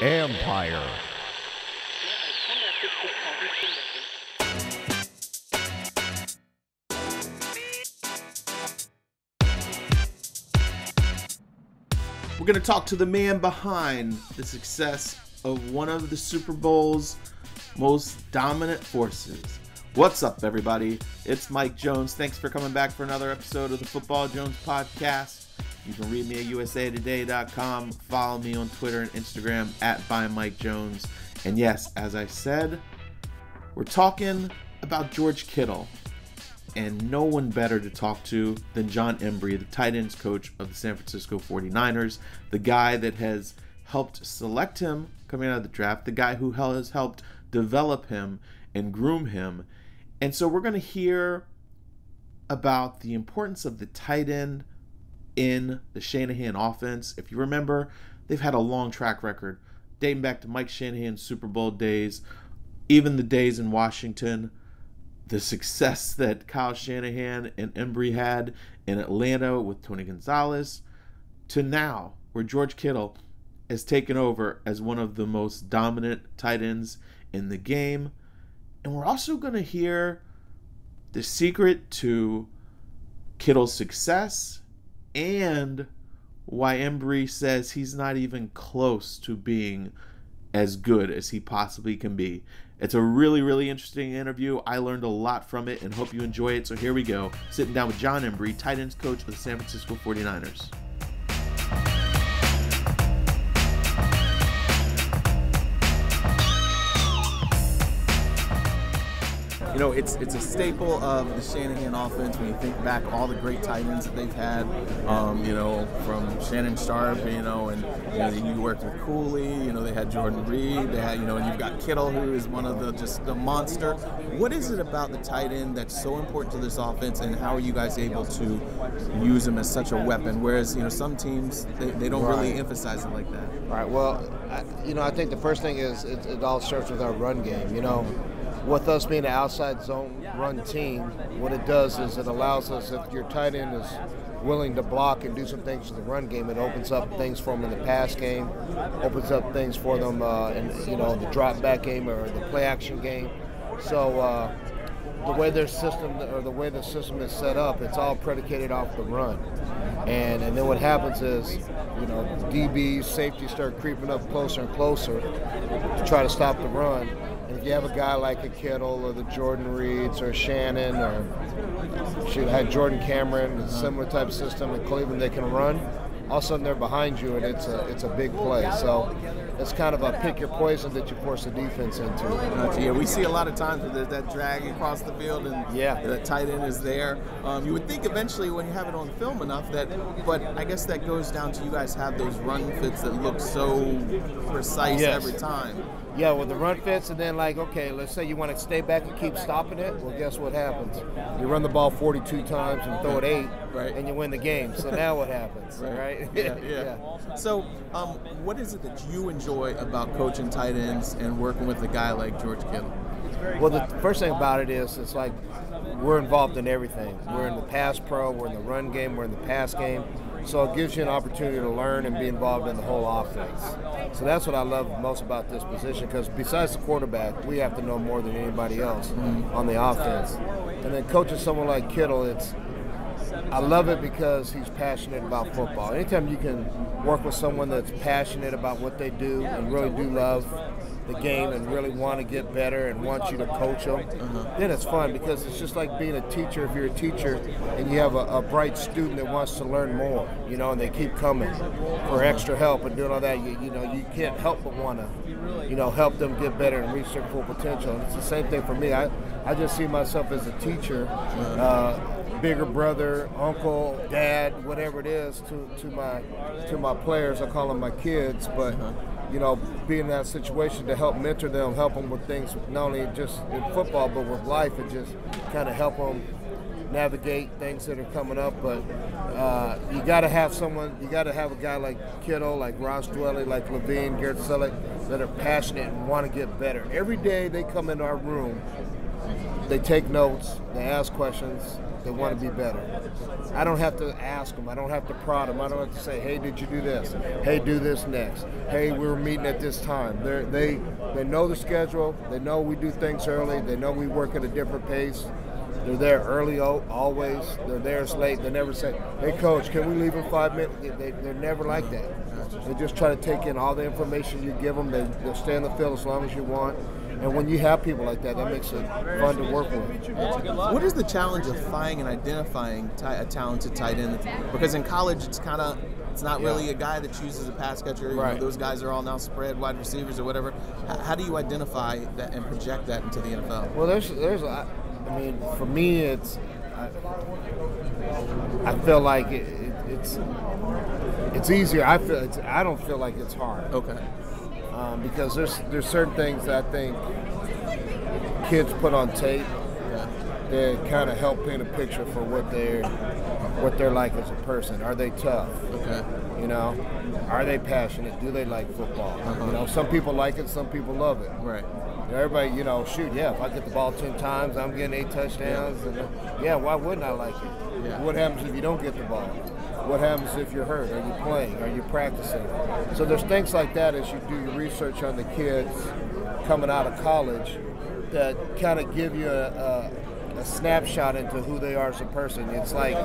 Empire. We're going to talk to the man behind the success of one of the Super Bowl's most dominant forces. What's up, everybody? It's Mike Jones. Thanks for coming back for another episode of the Football Jones Podcast. You can read me at usatoday.com. Follow me on Twitter and Instagram at @ByMikeJones. And yes, as I said, we're talking about George Kittle. And no one better to talk to than Jon Embree, the tight ends coach of the San Francisco 49ers, the guy that has helped select him coming out of the draft, the guy who has helped develop him and groom him. And so we're going to hear about the importance of the tight end in the Shanahan offense. If you remember, they've had a long track record dating back to Mike Shanahan's Super Bowl days, even the days in Washington, the success that Kyle Shanahan and Embree had in Atlanta with Tony Gonzalez, to now where George Kittle has taken over as one of the most dominant tight ends in the game. And we're also going to hear the secret to Kittle's success and why Embree says he's not even close to being as good as he possibly can be. It's a really, really interesting interview. I learned a lot from it and hope you enjoy it. So here we go. Sitting down with Jon Embree, tight ends coach of the San Francisco 49ers. You know, it's a staple of the Shanahan offense when you think back all the great tight ends that they've had, you know, from Shannon Sharpe, you know, and you worked with Cooley, you know, they had Jordan Reed, they had, you know, and you've got Kittle, who is one of the, just the monster. What is it about the tight end that's so important to this offense, and how are you guys able to use him as such a weapon? Whereas, you know, some teams, they don't really emphasize it like that. Right, well, you know, I think the first thing is it all starts with our run game, you know. With us being an outside zone run team, what it does is it allows us, if your tight end is willing to block and do some things in the run game, it opens up things for them in the pass game, opens up things for them in, you know, the drop back game or the play action game. So the way their system, or the way the system is set up, it's all predicated off the run. And then what happens is, you know, DBs, safeties start creeping up closer and closer to try to stop the run. If you have a guy like a Kittle or the Jordan Reeds or Shannon, or shoot, had Jordan Cameron, a similar type of system in Cleveland, they can run. All of a sudden they're behind you, and it's a big play. So it's kind of a pick your poison that you force the defense into. Yeah, we see a lot of times where there's that drag across the field, and the tight end is there. You would think eventually when you have it on film enough that, but I guess that goes down to you guys have those run fits that look so precise every time. Yeah, well, the run fits, and then, like, okay, let's say you want to stay back and keep stopping it. Well, guess what happens? You run the ball 42 times and throw it 8, and you win the game. So now what happens, right? Yeah. So what is it that you enjoy about coaching tight ends and working with a guy like George Kittle? Well, the first thing about it is it's like we're involved in everything. We're in the pass pro, we're in the run game, we're in the pass game. So it gives you an opportunity to learn and be involved in the whole offense. So that's what I love most about this position, because besides the quarterback, we have to know more than anybody else on the offense. And then coaching someone like Kittle, I love it because he's passionate about football. Anytime you can work with someone that's passionate about what they do and really do love the game and really want to get better and want you to coach them, then it's fun, because it's just like being a teacher. If you're a teacher and you have a bright student that wants to learn more, you know, and they keep coming for extra help and doing all that, you know, you can't help but want to, you know, help them get better and reach their full potential. And it's the same thing for me. I just see myself as a teacher, bigger brother, uncle, dad, whatever it is, to my players. I call them my kids, but you know, being in that situation to help mentor them, help them with things, not only just in football, but with life, and just kind of help them navigate things that are coming up. But you got to have someone, you got to have a guy like Kittle, like Ross Dwelly, like Levine, Garrett Sillick, that are passionate and want to get better. Every day they come in our room, they take notes, they ask questions, they want to be better. I don't have to ask them, I don't have to prod them, I don't have to say, hey, did you do this? Hey, do this next. Hey, we're meeting at this time. They know the schedule, they know we do things early, they know we work at a different pace. They're there early, always. They're there late. They never say, hey, coach, can we leave in 5 minutes? They're never like that. They just try to take in all the information you give them. They'll stay in the field as long as you want. And when you have people like that, that makes it fun to work with. What is the challenge of finding and identifying a talented tight end? Because in college, it's kind of, it's not really a guy that chooses a pass catcher. Right. You know, those guys are all now spread wide receivers or whatever. How do you identify that and project that into the NFL? Well, there's I mean, for me, it's I feel like it's easier. I don't feel like it's hard. Okay. Because there's certain things that I think kids put on tape that kind of help paint a picture for what they're like as a person. Are they tough? Okay. You know, are they passionate? Do they like football? Uh-huh. You know, some people like it, some people love it. Right. Everybody, you know, shoot, yeah, if I get the ball 10 times, I'm getting 8 touchdowns. And, yeah, why wouldn't I like it? Yeah. What happens if you don't get the ball? What happens if you're hurt? Are you playing? Are you practicing? So there's things like that as you do your research on the kids coming out of college that kind of give you a snapshot into who they are as a person. It's like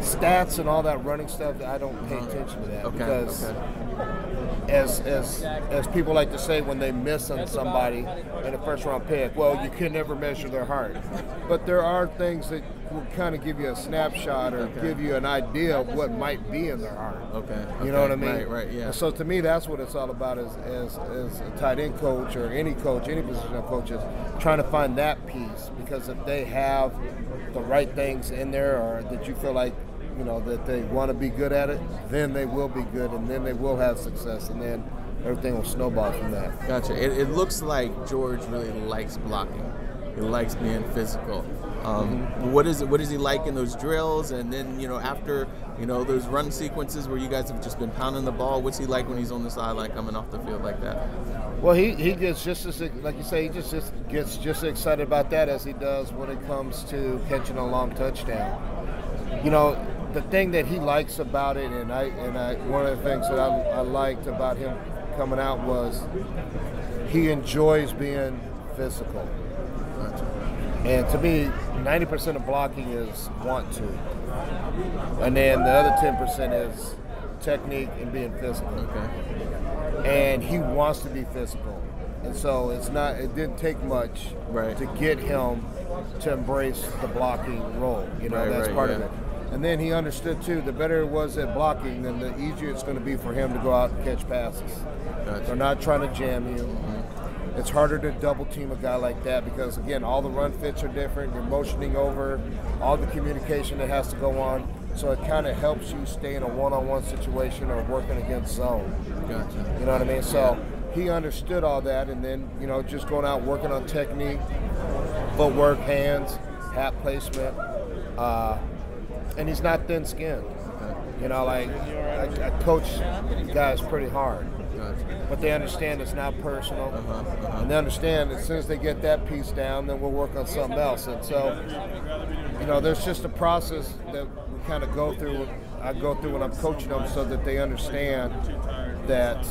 stats and all that running stuff, I don't pay attention to that. Okay. Because as people like to say, when they miss on somebody in a first round pick, well, you can never measure their heart. But there are things that will kind of give you a snapshot or give you an idea of what might be in their heart. Okay. You know what I mean? Right, yeah. And so to me, that's what it's all about as a tight end coach or any coach, any positional coach, is trying to find that piece. Because if they have the right things in there, or that you feel like, you know, that they want to be good at it, then they will be good, and then they will have success, and then everything will snowball from that. Gotcha. It looks like George really likes blocking. He likes being physical. What is he like in those drills? And then, you know, after, you know, those run sequences where you guys have just been pounding the ball, what's he like when he's on the sideline coming off the field like that? Well, he gets just as, like you say, he just gets just as excited about that as he does when it comes to catching a long touchdown. You know, the thing that he likes about it, and I one of the things that I liked about him coming out was he enjoys being physical. And to me, 90% of blocking is want to. And then the other 10% is technique and being physical. Okay. And he wants to be physical. And so it didn't take much to get him to embrace the blocking role. You know, that's part of it. And then he understood, too, the better it was at blocking, then the easier it's going to be for him to go out and catch passes. Gotcha. They're not trying to jam you. Mm-hmm. It's harder to double-team a guy like that because, again, all the run fits are different. You're motioning over, all the communication that has to go on. So it kind of helps you stay in a one-on-one situation or working against zone. Gotcha. You know what I mean? So he understood all that, and then, you know, just going out working on technique, footwork, hands, hat placement, and he's not thin-skinned. You know, like, I coach guys pretty hard. But they understand it's not personal. And they understand as soon as they get that piece down, then we'll work on something else. And so, you know, there's just a process that we kind of go through. I go through when I'm coaching them so that they understand that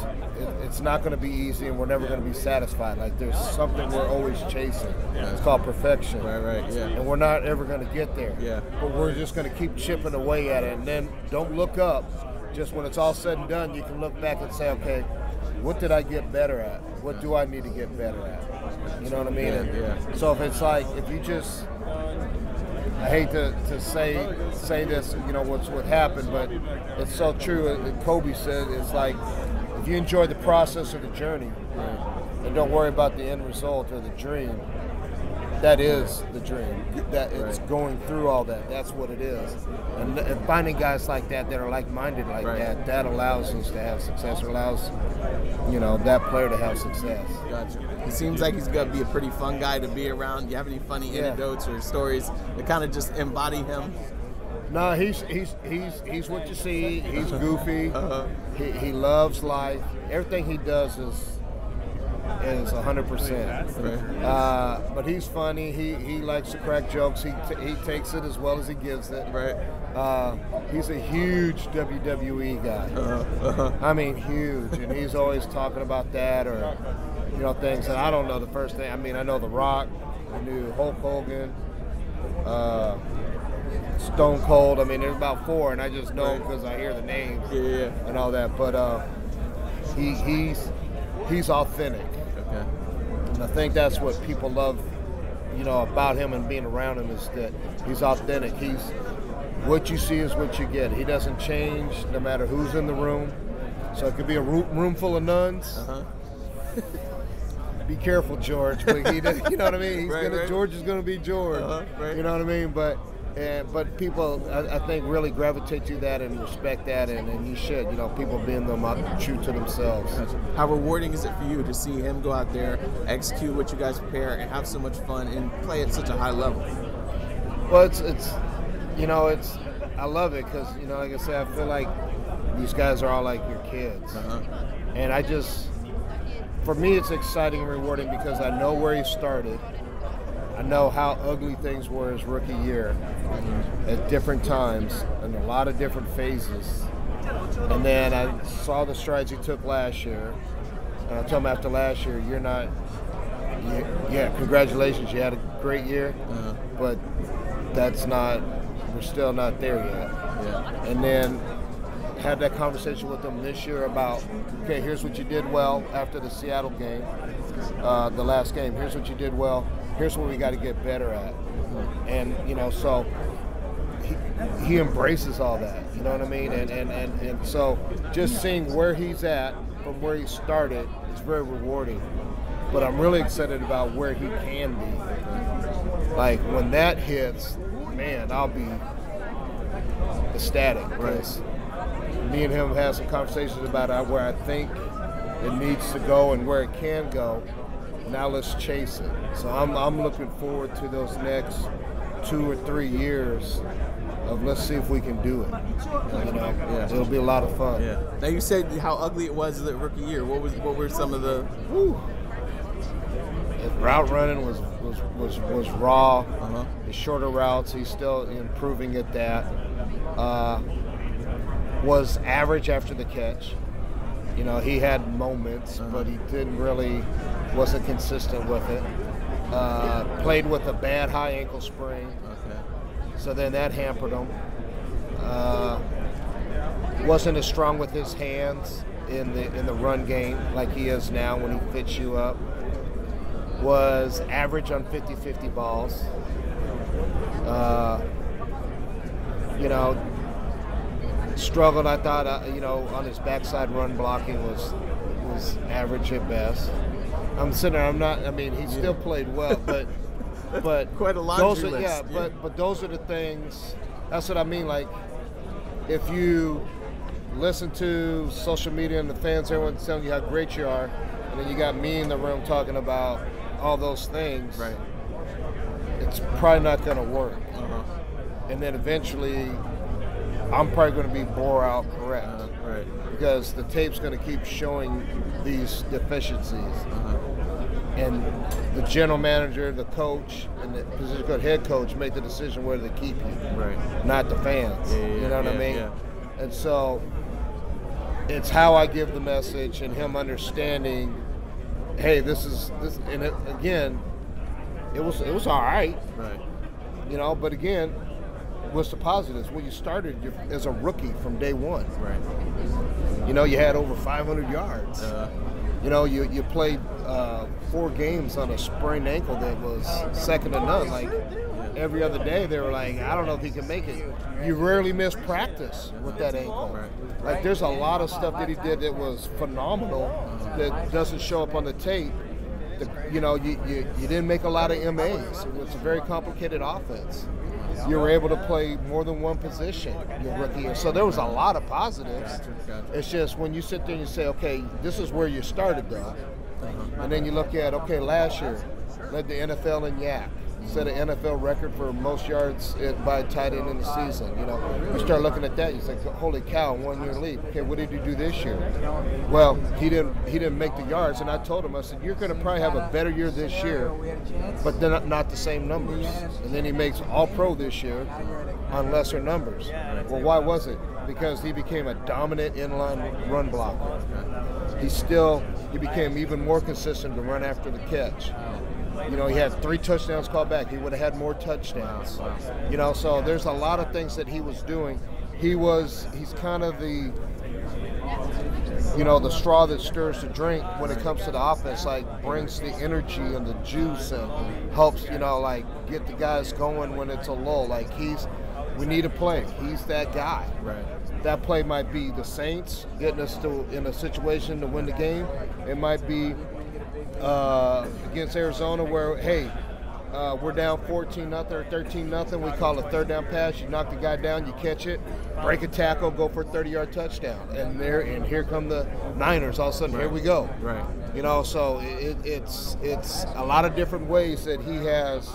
it's not going to be easy and we're never going to be satisfied. Like, there's something we're always chasing. It's called perfection. And we're not ever going to get there. But we're just going to keep chipping away at it. And then don't look up. Just when it's all said and done, you can look back and say, okay, what did I get better at? What do I need to get better at? You know what I mean? So if it's like, if you just, I hate to say this, you know, what happened, but it's so true. Kobe said, it's like, if you enjoy the process or the journey and don't worry about the end result or the dream, that is the dream. That it's going through all that. That's what it is. And finding guys like that that are like-minded like that allows us to have success, or allows, you know, that player to have success. Gotcha. He seems like he's going to be a pretty fun guy to be around. Do you have any funny anecdotes or stories that kind of just embody him? No, he's what you see. He's goofy. He loves life. Everything he does is and it's 100%. But he's funny. He likes to crack jokes. He takes it as well as he gives it. Right. He's a huge WWE guy. I mean, huge, and he's always talking about that or things that I don't know. The first thing, I mean, I know The Rock, I knew Hulk Hogan, Stone Cold. I mean, there's about four, and I just know them because I hear the names and all that. But he's authentic. Okay. And I think that's what people love, about him and being around him is that he's authentic. He's what you see is what you get. He doesn't change no matter who's in the room. So it could be a room full of nuns. Be careful, George. But he, you know what I mean. He's George is gonna be George. You know what I mean. But people, I think, really gravitate to that and respect that, and you should, people being true to themselves. How rewarding is it for you to see him go out there, execute what you guys prepare, and have so much fun and play at such a high level? Well, it's I love it because, like I said, I feel like these guys are all like your kids, and for me, it's exciting and rewarding because I know where he started. I know how ugly things were his rookie year at different times and a lot of different phases. And then I saw the strides he took last year. And I told him after last year, congratulations, you had a great year, but we're still not there yet. Yeah. And then had that conversation with them this year about, okay, here's what you did well after the Seattle game, the last game. Here's what you did well. Here's what we got to get better at. And, so he embraces all that, you know what I mean? And so just seeing where he's at from where he started is very rewarding. But I'm really excited about where he can be. Like, when that hits, man, I'll be ecstatic. Because me and him have some conversations about where I think it needs to go and where it can go. Now let's chase it. So I'm looking forward to those next 2 or 3 years of let's see if we can do it. It'll be a lot of fun. Yeah. Now you said how ugly it was that rookie year. What were some of the? Route running was raw. The shorter routes, he's still improving at that. Was average after the catch. He had moments, but he didn't really. Wasn't consistent with it. Played with a bad high ankle sprain. So then that hampered him. Wasn't as strong with his hands in the run game like he is now when he fits you up. Was average on 50-50 balls. Struggled, I thought, on his backside run blocking was average at best. I'm sitting there. He still played well, but quite a lot. But those are the things. That's what I mean. Like, if you listen to social media and the fans, everyone's telling you how great you are, and then you got me in the room talking about all those things. Right. It's probably not going to work. And then eventually, I'm probably going to be bore out correct. Right. Because the tape's going to keep showing these deficiencies. And the general manager, the coach, and the position coach, head coach make the decision whether to keep you, not the fans. I mean? Yeah. And so it's how I give the message and him understanding, hey, this is. And it was all right. Right. But again, what's the positives? Well, you started as a rookie from day one. Right. You had over 500 yards. You played 4 games on a sprained ankle that was second to none. Like, every other day they were like, I don't know if he can make it. You rarely miss practice with that ankle. Right. Like, there's a lot of stuff that he did that was phenomenal that doesn't show up on the tape. You didn't make a lot of MAs. It's a very complicated offense. You were able to play more than one position your rookie year. So there was a lot of positives. It's just when you sit there and you say, okay, this is where you started, though. And then you look at, okay, last year, led the NFL in yak. set an NFL record for most yards by a tight end in the season. You know, you start looking at that, you say, holy cow, 1 year leap. Okay, what did you do this year? Well, he didn't make the yards, and I told him, I said, you're going to probably have a better year this year, but then not the same numbers. And then he makes All-Pro this year on lesser numbers. Well, why was it? Because he became a dominant inline run blocker. He became even more consistent to run after the catch. You know, he had 3 touchdowns called back. He would have had more touchdowns. You know, so there's a lot of things that he was doing. He's kind of the, you know, the straw that stirs the drink when it comes to the offense, like brings the energy and the juice and helps, you know, like get the guys going when it's a lull. Like we need a play. He's that guy. Right. That play might be the Saints getting us in a situation to win the game. It might be against Arizona where, hey, we're down 14-0 or 13-0. We call a third down pass. You knock the guy down, you catch it, break a tackle, go for a 30-yard touchdown. And here come the Niners. All of a sudden, here we go. Right. You know, so it's a lot of different ways that he has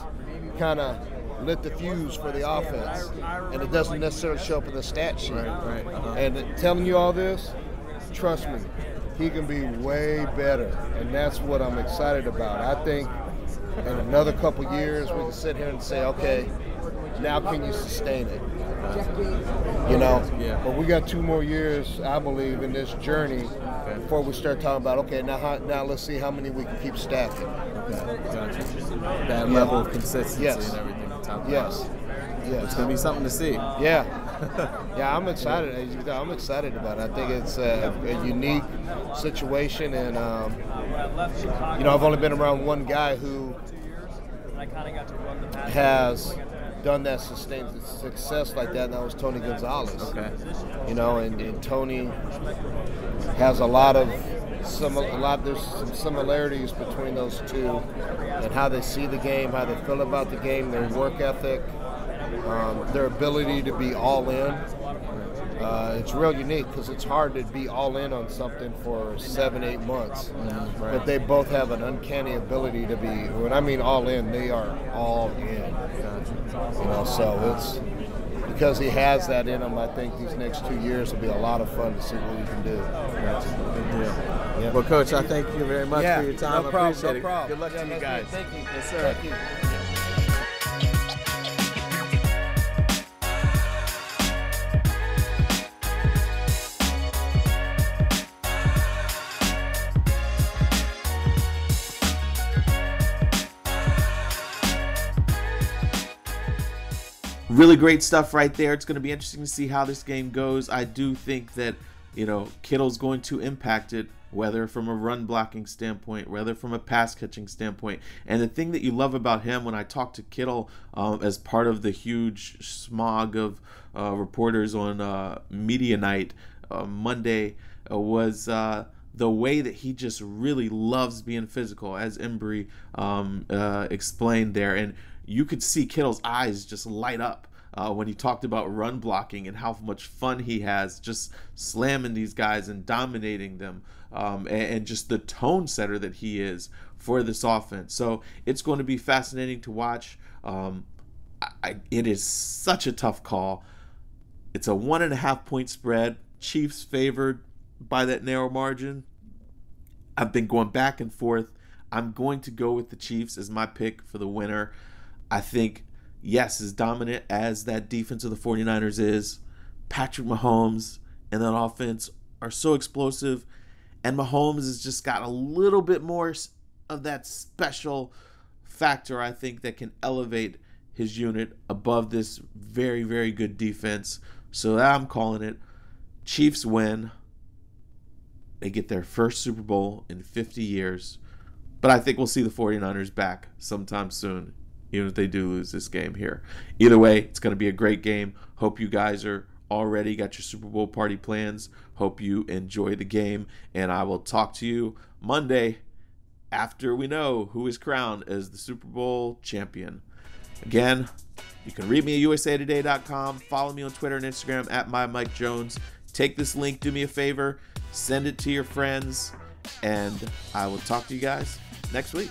kind of lit the fuse for the offense, and it doesn't necessarily show up in the stat sheet. Right, right. And telling you all this, trust me, he can be way better, and that's what I'm excited about. I think in another couple years we can sit here and say, okay, now can you sustain it? You know, but we got 2 more years, I believe, in this journey before we start talking about, okay, now let's see how many we can keep stacking. That level of consistency and everything. Yes. It's going to be something to see. Yeah, I'm excited. I'm excited about it. I think it's a unique situation, and you know, I've only been around one guy who has done that sustained success like that, and that was Tony Gonzalez. Okay. You know, and Tony has there's some similarities between those two, and how they see the game, how they feel about the game, their work ethic, their ability to be all in. It's real unique because it's hard to be all in on something for 7-8 months. Mm-hmm. Right. But they both have an uncanny ability to be. When I mean all in, they are all in. You know, so it's because he has that in him. I think these next 2 years will be a lot of fun to see what he can do. Yeah. Well, Coach, I thank you very much for your time. No problem. Good luck to you guys. Thank you. Yes, sir. Thank you. Really great stuff right there. It's going to be interesting to see how this game goes. I do think that, you know, Kittle's going to impact it, whether from a run blocking standpoint, whether from a pass catching standpoint. And the thing that you love about him, when I talked to Kittle as part of the huge smog of reporters on media night Monday, was the way that he just really loves being physical, as Embree explained there. And you could see Kittle's eyes just light up when he talked about run blocking and how much fun he has just slamming these guys and dominating them, and just the tone setter that he is for this offense. So it's going to be fascinating to watch. It is such a tough call. It's a 1.5-point spread. Chiefs favored by that narrow margin. I've been going back and forth. I'm going to go with the Chiefs as my pick for the winner. I think, yes, as dominant as that defense of the 49ers is, Patrick Mahomes and that offense are so explosive, and Mahomes has just got a little bit more of that special factor, I think, that can elevate his unit above this very, very good defense. So I'm calling it. Chiefs win. They get their first Super Bowl in 50 years, but I think we'll see the 49ers back sometime soon, even if they do lose this game here. Either way, it's going to be a great game. Hope you guys are already got your Super Bowl party plans. Hope you enjoy the game. And I will talk to you Monday after we know who is crowned as the Super Bowl champion. Again, you can read me at usatoday.com. Follow me on Twitter and Instagram at MyMikeJones. Take this link. Do me a favor. Send it to your friends. And I will talk to you guys next week.